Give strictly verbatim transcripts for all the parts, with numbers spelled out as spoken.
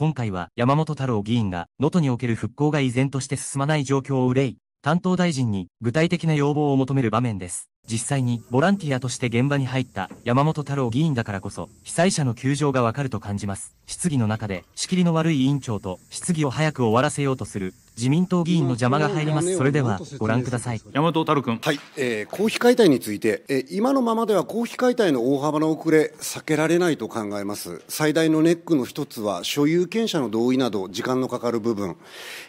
今回は山本太郎議員が能登における復興が依然として進まない状況を憂い、担当大臣に具体的な要望を求める場面です。実際にボランティアとして現場に入った山本太郎議員だからこそ被災者の窮状がわかると感じます。質疑の中で仕切りの悪い委員長と質疑を早く終わらせようとする自民党議員の邪魔が入ります。それではご覧ください。山本太郎君。はい、えー、公費解体について、えー、今のままでは公費解体の大幅な遅れ、避けられないと考えます。最大のネックの一つは、所有権者の同意など、時間のかかる部分、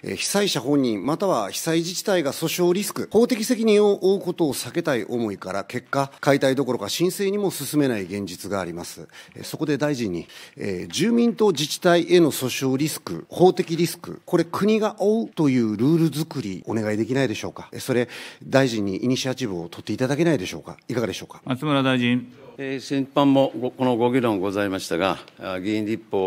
えー、被災者本人、または被災自治体が訴訟リスク、法的責任を負うことを避けたい思いから、結果、解体どころか申請にも進めない現実があります。えー、そこで大臣に、えー、住民と自治体への訴訟リスク、法的リスク、これ、国が負うとというルール作り、お願いできないでしょうか。それ、大臣にイニシアチブを取っていただけないでしょうか。いかがでしょうか。松村大臣。えー、先般もごこのご議論ございましたが、議員立法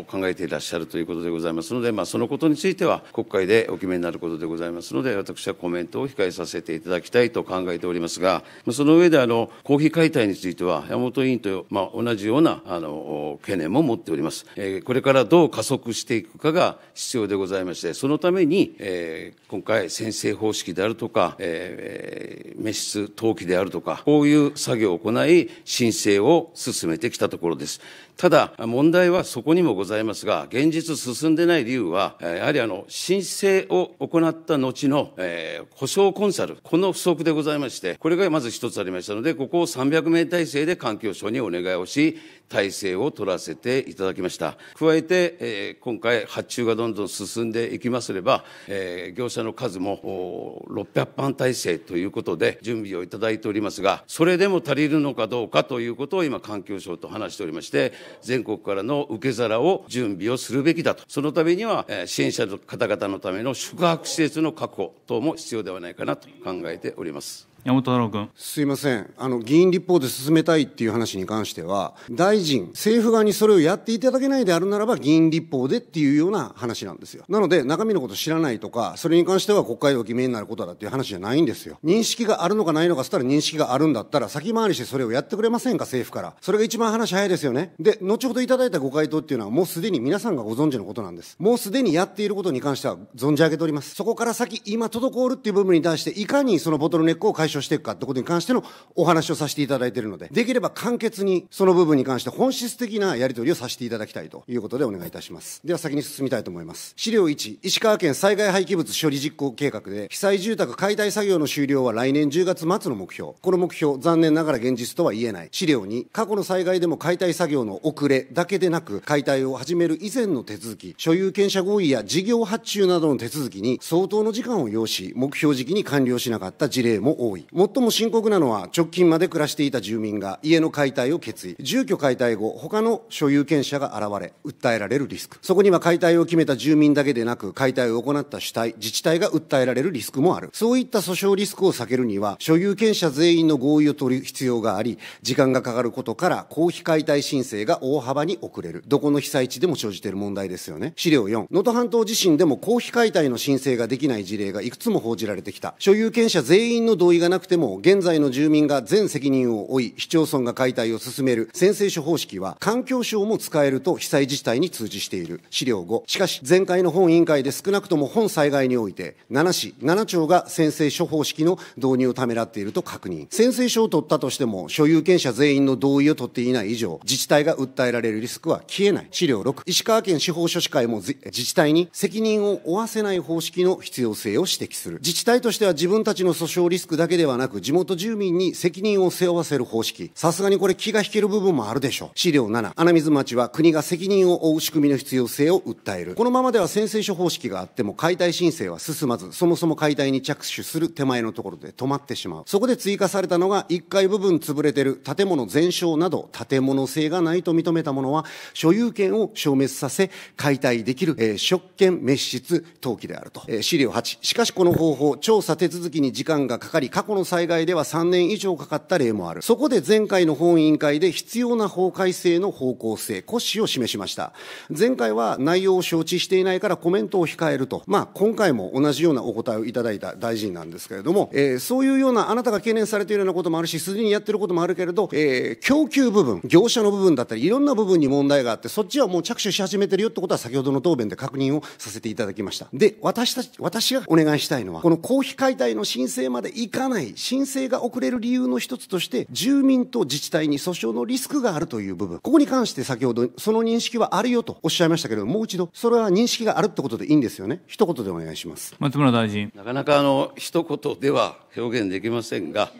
を考えていらっしゃるということでございますので、まあ、そのことについては国会でお決めになることでございますので、私はコメントを控えさせていただきたいと考えておりますが、その上であの公費解体については山本委員と、まあ、同じようなあの懸念も持っております、えー、これからどう加速していくかが必要でございまして、そのために、えー、今回宣誓方式であるとか、えー、滅失登記であるとか、こういう作業を行い申請を進めてきたところです。ただ、問題はそこにもございますが、現実進んでない理由は、やはりあの申請を行った後の、えー、補償コンサル、この不足でございまして、これがまず一つありましたので、ここをさんびゃくめい体制で環境省にお願いをし、体制を取らせていただきました。加えて、えー、今回、発注がどんどん進んでいきますれば、えー、業者の数もろっぴゃくばん体制ということで、準備をいただいておりますが、それでも足りるのかどうか。かということを今、環境省と話しておりまして、全国からの受け皿を準備をするべきだと、そのためには、支援者の方々のための宿泊施設の確保等も必要ではないかなと考えております。山本太郎君。すいません。あの、議員立法で進めたいっていう話に関しては、大臣、政府側にそれをやっていただけないであるならば、議員立法でっていうような話なんですよ。なので、中身のこと知らないとか、それに関しては国会でお決めになることだっていう話じゃないんですよ。認識があるのかないのか、そしたら認識があるんだったら、先回りしてそれをやってくれませんか、政府から。それが一番話早いですよね。で、後ほどいただいたご回答っていうのは、もうすでに皆さんがご存知のことなんです。もうすでにやっていることに関しては、存じ上げております。そこから先、今、滞るっていう部分に対して、いかにそのボトルネックを解消していくかってことに関してのお話をさせていただいているので、できれば簡潔にその部分に関して本質的なやり取りをさせていただきたいということでお願いいたします。では先に進みたいと思います。資料いち、石川県災害廃棄物処理実行計画で、被災住宅解体作業の終了は来年じゅうがつまつの目標。この目標、残念ながら現実とは言えない。資料に、過去の災害でも解体作業の遅れだけでなく、解体を始める以前の手続き、所有権者合意や事業発注などの手続きに相当の時間を要し、目標時期に完了しなかった事例も多い。最も深刻なのは、直近まで暮らしていた住民が家の解体を決意、住居解体後、他の所有権者が現れ、訴えられるリスク。そこには解体を決めた住民だけでなく、解体を行った主体、自治体が訴えられるリスクもある。そういった訴訟リスクを避けるには、所有権者全員の合意を取る必要があり、時間がかかることから、公費解体申請が大幅に遅れる。どこの被災地でも生じている問題ですよね。資料よん、能登半島地震でも公費解体の申請ができない事例がいくつも報じられてきた。所有権者全員の同意がなくても、現在の住民が全責任を負い、市町村が解体を進める宣誓書方式は、環境省も使えると被災自治体に通知している。資料ご、しかし、前回の本委員会で少なくとも本災害において、ななし、ななちょうが宣誓書方式の導入をためらっていると確認。宣誓書を取ったとしても、所有権者全員の同意を取っていない以上、自治体が訴えられるリスクは消えない。資料ろく、石川県司法書士会も自治体に責任を負わせない方式の必要性を指摘する。自治体としては自分たちの訴訟リスクだけではなく、地元住民に責任を背負わせる方式、さすがにこれ気が引ける部分もあるでしょう。資料なな、穴水町は国が責任を負う仕組みの必要性を訴える。このままでは宣誓書方式があっても解体申請は進まず、そもそも解体に着手する手前のところで止まってしまう。そこで追加されたのが、いっかい部分潰れてる、建物全焼など建物性がないと認めたものは所有権を消滅させ解体できる、えー、職権滅失登記であると、えー、資料はち、しかしこの方法、調査手続きに時間がかかり、過去去の災害ではさんねん以上かかった例もある。そこで前回の本委員会で必要な法改正の方向性、骨子を示しました。前回は内容を承知していないからコメントを控えると。まあ、今回も同じようなお答えをいただいた大臣なんですけれども、えー、そういうようなあなたが懸念されているようなこともあるし、すでにやってることもあるけれど、えー、供給部分、業者の部分だったり、いろんな部分に問題があって、そっちはもう着手し始めてるよってことは先ほどの答弁で確認をさせていただきました。で、私たち、私がお願いしたいのは、この公費解体の申請までいかない、申請が遅れる理由の一つとして、住民と自治体に訴訟のリスクがあるという部分。ここに関して先ほど、その認識はあるよとおっしゃいましたけれども、もう一度、それは認識があるってことでいいんですよね。一言でお願いします。松村大臣。なかなかあの、一言では表現できませんが、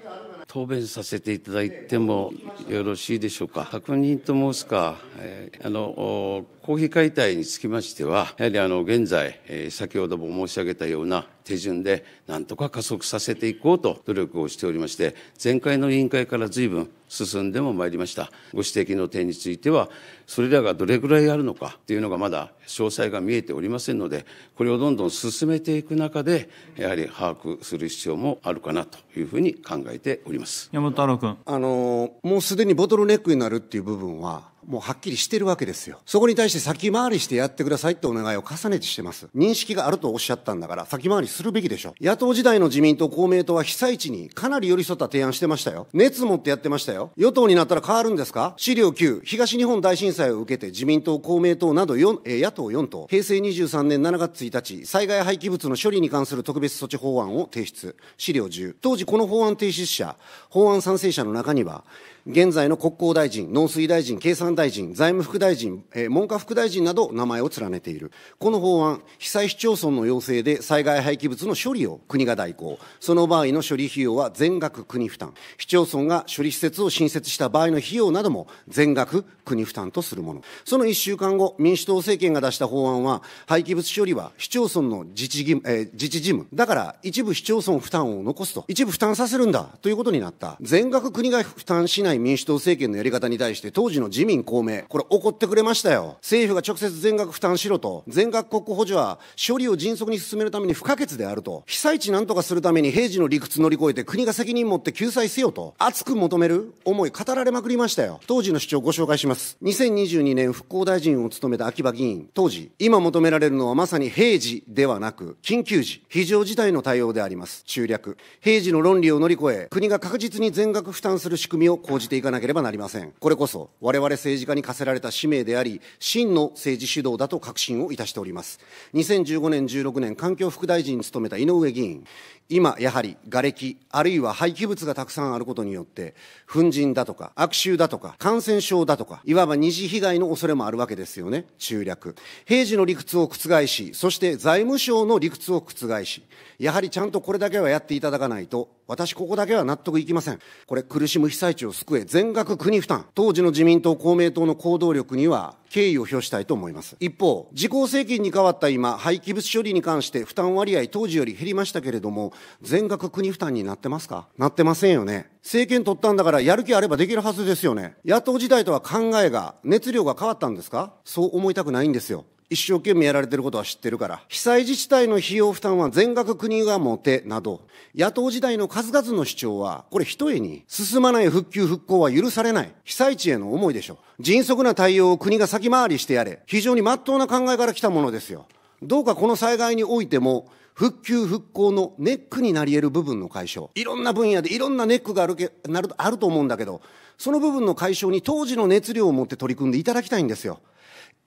答弁させていただいてもよろしいでしょうか。確認と申すか、えー、あの公費解体につきましては、やはりあの現在、えー、先ほども申し上げたような手順で、なんとか加速させていこうと努力をしておりまして、前回の委員会から随分進んでもまいりました。ご指摘の点については、それらがどれぐらいあるのかというのがまだ詳細が見えておりませんので、これをどんどん進めていく中で、やはり把握する必要もあるかなというふうに考えております。山本太郎君。あの、もうすでにボトルネックになるっていう部分は、もうはっきりしてるわけですよ。そこに対して先回りしてやってくださいってお願いを重ねてしてます。認識があるとおっしゃったんだから、先回りするべきでしょ。野党時代の自民党、公明党は被災地にかなり寄り添った提案してましたよ。熱持ってやってましたよ。与党になったら変わるんですか？資料きゅう、東日本大震災を受けて自民党、公明党などよん、えー、野党よん党、平成にじゅうさんねんしちがつついたち、災害廃棄物の処理に関する特別措置法案を提出。資料じゅう、当時この法案提出者、法案賛成者の中には、現在の国交大臣、農水大臣、経産大臣、財務副大臣、えー、文科副大臣など名前を連ねている。この法案、被災市町村の要請で災害廃棄物の処理を国が代行。その場合の処理費用は全額国負担。市町村が処理施設を新設した場合の費用なども全額国負担とするもの。そのいっしゅうかんご、民主党政権が出した法案は、廃棄物処理は市町村の自治義務、えー、自治事務。だから一部市町村負担を残すと。一部負担させるんだということになった。全額国が負担しない民主党政権のやり方に対して当時の自民公明、これ怒ってくれましたよ。政府が直接全額負担しろと。全額国庫補助は処理を迅速に進めるために不可欠であると。被災地なんとかするために平時の理屈乗り越えて国が責任持って救済せよと熱く求める思い語られまくりましたよ。当時の主張をご紹介します。にせんにじゅうにねん復興大臣を務めた秋葉議員、当時今求められるのはまさに平時ではなく緊急時、非常事態の対応であります。中略、平時の論理を乗り越え国が確実に全額負担する仕組みを講じしていかなければなりません。これこそ我々政治家に課せられた使命であり、真の政治主導だと確信をいたしております。にせんじゅうごねん、じゅうろくねん環境副大臣に務めた井上議員、今やはり瓦礫あるいは廃棄物がたくさんあることによって粉塵だとか悪臭だとか感染症だとかいわば二次被害の恐れもあるわけですよね。中略、平時の理屈を覆し、そして財務省の理屈を覆し、やはりちゃんとこれだけはやっていただかないと私ここだけは納得いきません。これ苦しむ被災地を救え、全額国負担。当時の自民党公明党の行動力には敬意を表したいと思います。一方、自公政権に変わった今、廃棄物処理に関して負担割合当時より減りましたけれども、全額国負担になってますか？なってませんよね。政権取ったんだからやる気あればできるはずですよね。野党時代とは考えが、熱量が変わったんですか？そう思いたくないんですよ。一生懸命やられてることは知ってるから。被災自治体の費用負担は全額国が持て、など、野党時代の数々の主張は、これひとえに、進まない復旧復興は許されない。被災地への思いでしょ。迅速な対応を国が先回りしてやれ。非常に真っ当な考えから来たものですよ。どうかこの災害においても、復旧復興のネックになり得る部分の解消。いろんな分野でいろんなネックがあるけ、なる、あると思うんだけど、その部分の解消に当時の熱量を持って取り組んでいただきたいんですよ。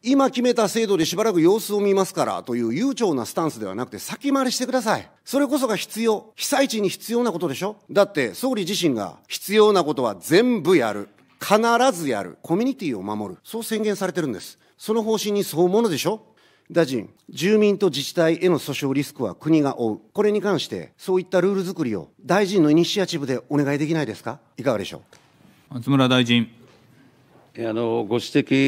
今決めた制度でしばらく様子を見ますからという悠長なスタンスではなくて先回りしてください。それこそが必要。被災地に必要なことでしょ。だって総理自身が必要なことは全部やる。必ずやる。コミュニティを守る。そう宣言されてるんです。その方針に沿うものでしょ。大臣、住民と自治体への訴訟リスクは国が負う。これに関してそういったルール作りを大臣のイニシアチブでお願いできないですか。いかがでしょう。松村大臣。あのご指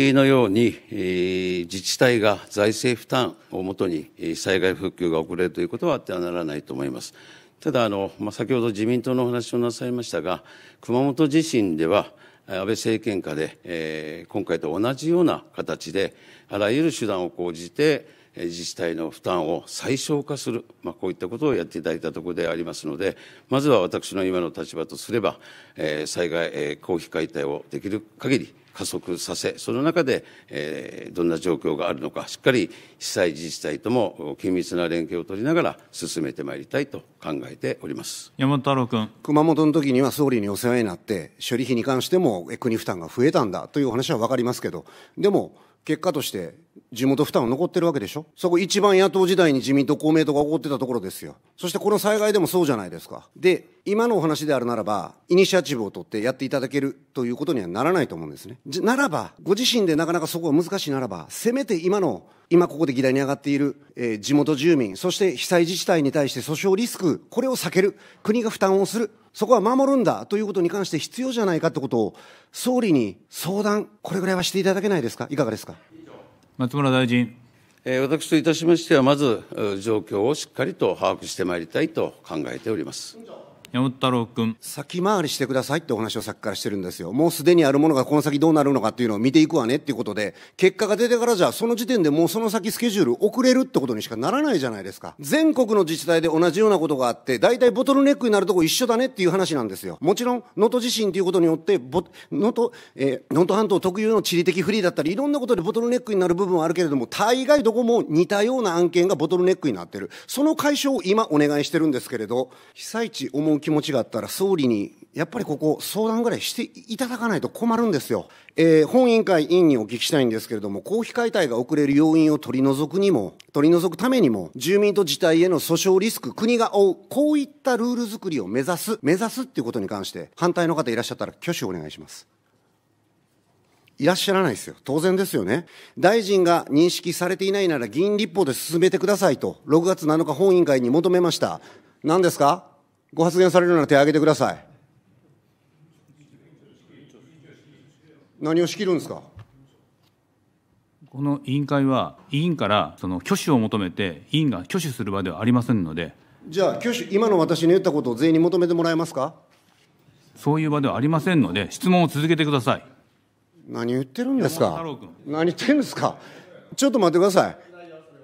摘のように、えー、自治体が財政負担をもとに、えー、災害復旧が遅れるということはあってはならないと思います。ただあの、まあ、先ほど自民党のお話をなさいましたが、熊本地震では安倍政権下で、えー、今回と同じような形であらゆる手段を講じて、自治体の負担を最小化する、まあ、こういったことをやっていただいたところでありますので、まずは私の今の立場とすれば、えー、災害、えー、公費解体をできる限り加速させ、その中で、えー、どんな状況があるのか、しっかり被災自治体とも緊密な連携を取りながら進めてまいりたいと考えております。山本太郎君。熊本の時には総理にお世話になって、処理費に関しても国負担が増えたんだというお話は分かりますけど、でも、結果として地元負担は残ってるわけでしょ。そこ一番野党時代に自民党公明党が起こってたところですよ。そしてこの災害でもそうじゃないですか。で、今のお話であるならばイニシアチブを取ってやっていただけるということにはならないと思うんですね。ならばご自身でなかなかそこが難しいならば、せめて今の今ここで議題に上がっている、えー、地元住民、そして被災自治体に対して訴訟リスク、これを避ける、国が負担をする、そこは守るんだということに関して必要じゃないかということを総理に相談、これぐらいはしていただけないですか、いかがですか。松村大臣。えー、私といたしましては、まず状況をしっかりと把握してまいりたいと考えております。山本太郎君。先回りしてくださいってお話をさっきからしてるんですよ。もうすでにあるものがこの先どうなるのかっていうのを見ていくわねっていうことで、結果が出てからじゃその時点でもうその先スケジュール遅れるってことにしかならないじゃないですか。全国の自治体で同じようなことがあって、大体ボトルネックになるとこ一緒だねっていう話なんですよ。もちろん能登地震ということによって能登、えー、能登半島特有の地理的不利だったりいろんなことでボトルネックになる部分はあるけれども、大概どこも似たような案件がボトルネックになってる。その解消を今お願いしてるんですけれど、被災地思う気持ちがあったら総理にやっぱりここ相談ぐらいしていただかないと困るんですよ。えー、本委員会委員にお聞きしたいんですけれども、公費解体が遅れる要因を取り除くにも取り除くためにも、住民と自治体への訴訟リスク、国が負う、こういったルール作りを目指す目指すっていうことに関して、反対の方いらっしゃったら挙手をお願いします。いらっしゃらないですよ。当然ですよね。大臣が認識されていないなら議員立法で進めてくださいとろくがつなのか本委員会に求めました。何ですか、ご発言されるなら手を挙げてください。何を仕切るんですか。この委員会は委員からその挙手を求めて委員が挙手する場ではありませんので。じゃあ挙手、今の私に言ったことを全員に求めてもらえますか。そういう場ではありませんので、質問を続けてください。何言ってるんですか。何言ってるんですか。ちょっと待ってください。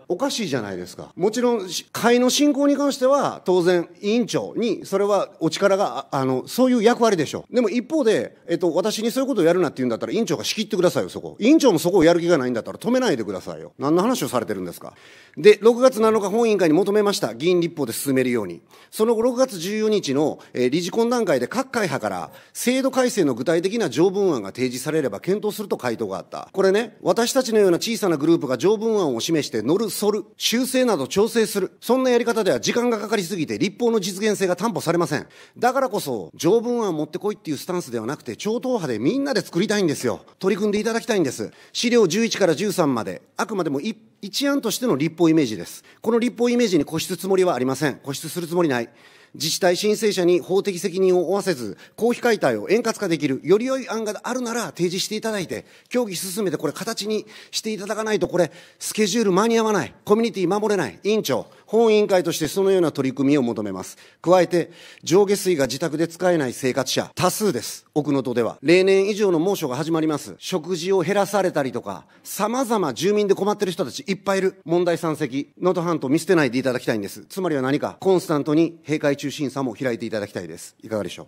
おかしいじゃないですか。もちろん会の進行に関しては当然委員長にそれはお力が あ, あのそういう役割でしょう。でも一方で、えっと、私にそういうことをやるなって言うんだったら委員長が仕切ってくださいよ。そこ委員長もそこをやる気がないんだったら止めないでくださいよ。何の話をされてるんですか。で、ろくがつなのか本委員会に求めました。議員立法で進めるように。その後ろくがつじゅうよっかの、えー、理事懇談会で各会派から制度改正の具体的な条文案が提示されれば検討すると回答があった。これね、私たちのような小さなグループが条文案を示して乗る反る、修正など調整する、そんなやり方では時間がかかりすぎて立法の実現性が担保されません。だからこそ条文案持ってこいっていうスタンスではなくて、超党派でみんなで作りたいんですよ。取り組んでいただきたいんです。資料じゅういちからじゅうさんまであくまでも一一案としての立法イメージです。この立法イメージに固執するつもりはありません。固執するつもりない。自治体申請者に法的責任を負わせず、公費解体を円滑化できる、より良い案があるなら提示していただいて、協議進めてこれ形にしていただかないと、これ、スケジュール間に合わない、コミュニティ守れない、委員長、本委員会としてそのような取り組みを求めます。加えて、上下水が自宅で使えない生活者、多数です。奥能登では。例年以上の猛暑が始まります。食事を減らされたりとか、様々住民で困ってる人たちいっぱいいる。問題山積、能登半島見捨てないでいただきたいんです。つまりは何か、コンスタントに閉会中審査も開いていただきたいです。いかがでしょう。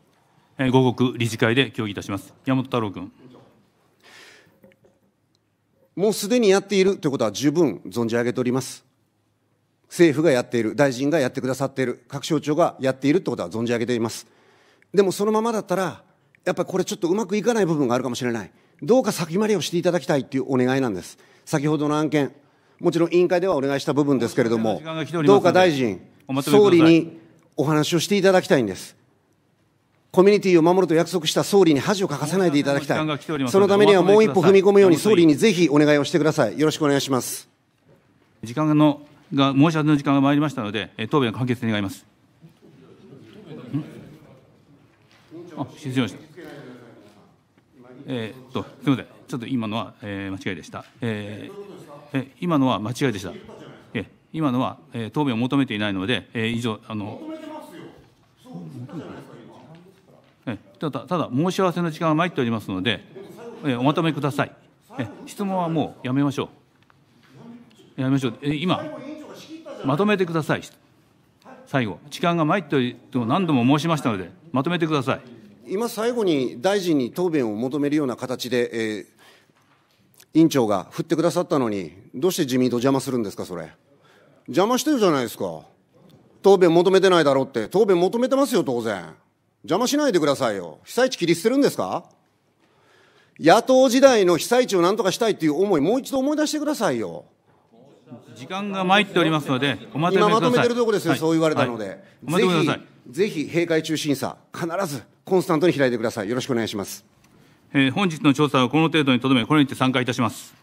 えー、午後理事会で協議いたします。山本太郎君。もうすでにやっているということは十分存じ上げております。政府がやっている、大臣がやってくださっている、各省庁がやっているということは存じ上げています。でもそのままだったら、やっぱりこれちょっとうまくいかない部分があるかもしれない。どうか先回りをしていただきたいというお願いなんです。先ほどの案件、もちろん委員会ではお願いした部分ですけれども、どうか大臣、総理にお話をしていただきたいんです。コミュニティを守ると約束した総理に恥をかかせないでいただきたい。そのためにはもう一歩踏み込むように総理にぜひお願いをしてください。よろしくお願いします。時間のが申し上げの時間が参りましたので、答弁の判決願います。あ、失礼しました。えー、っと、すみません、ちょっと今のは、えー、間違いでした。えー、え今のは間違いでした。えー、今のは、えー、答弁を求めていないので、えー、以上、あの。えただ、ただ申し合わせの時間が参っておりますので、えー、おまとめください。えー、質問はもうやめましょう。やめましょう。今まとめてください。最後、時間が参ってと何度も申しましたので、まとめてください。今、最後に大臣に答弁を求めるような形で、えー、委員長が振ってくださったのに、どうして自民党邪魔するんですか、それ。邪魔してるじゃないですか。答弁求めてないだろうって、答弁求めてますよ、当然。邪魔しないでくださいよ。被災地切り捨てるんですか。野党時代の被災地をなんとかしたいっていう思い、もう一度思い出してくださいよ。時間が参っておりますので、お待たせください。今まとめてるところですよ、はい、そう言われたので、はい、お待たせください。ぜひ、ぜひ閉会中審査、必ずコンスタントに開いてください。よろしくお願いします。えー、本日の調査はこの程度にとどめ、これにて散会いたします。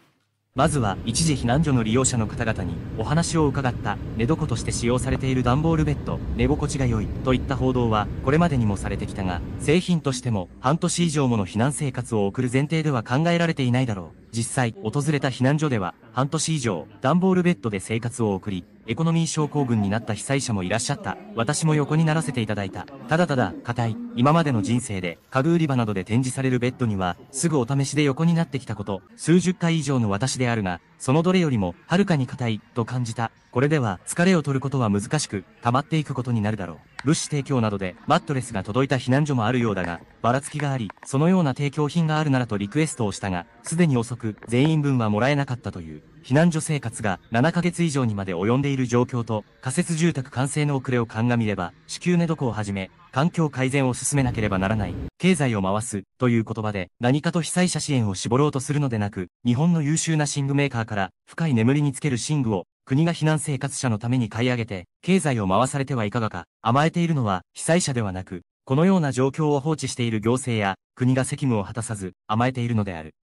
まずは、一時避難所の利用者の方々にお話を伺った、寝床として使用されている段ボールベッド、寝心地が良い、といった報道は、これまでにもされてきたが、製品としても、半年以上もの避難生活を送る前提では考えられていないだろう。実際、訪れた避難所では、半年以上、段ボールベッドで生活を送り、エコノミー症候群になった被災者もいらっしゃった。私も横にならせていただいた。ただただ、固い。今までの人生で、家具売り場などで展示されるベッドには、すぐお試しで横になってきたこと、数十回以上の私であるが、そのどれよりも、はるかに固い、と感じた。これでは、疲れを取ることは難しく、溜まっていくことになるだろう。物資提供などで、マットレスが届いた避難所もあるようだが、ばらつきがあり、そのような提供品があるならとリクエストをしたが、すでに遅く、全員分はもらえなかったという。避難所生活がななかげつ以上にまで及んでいる状況と、仮設住宅完成の遅れを鑑みれば、支給寝床をはじめ、環境改善を進めなければならない。経済を回す、という言葉で、何かと被災者支援を絞ろうとするのでなく、日本の優秀な寝具メーカーから、深い眠りにつける寝具を、国が避難生活者のために買い上げて、経済を回されてはいかがか。甘えているのは、被災者ではなく、このような状況を放置している行政や、国が責務を果たさず、甘えているのである。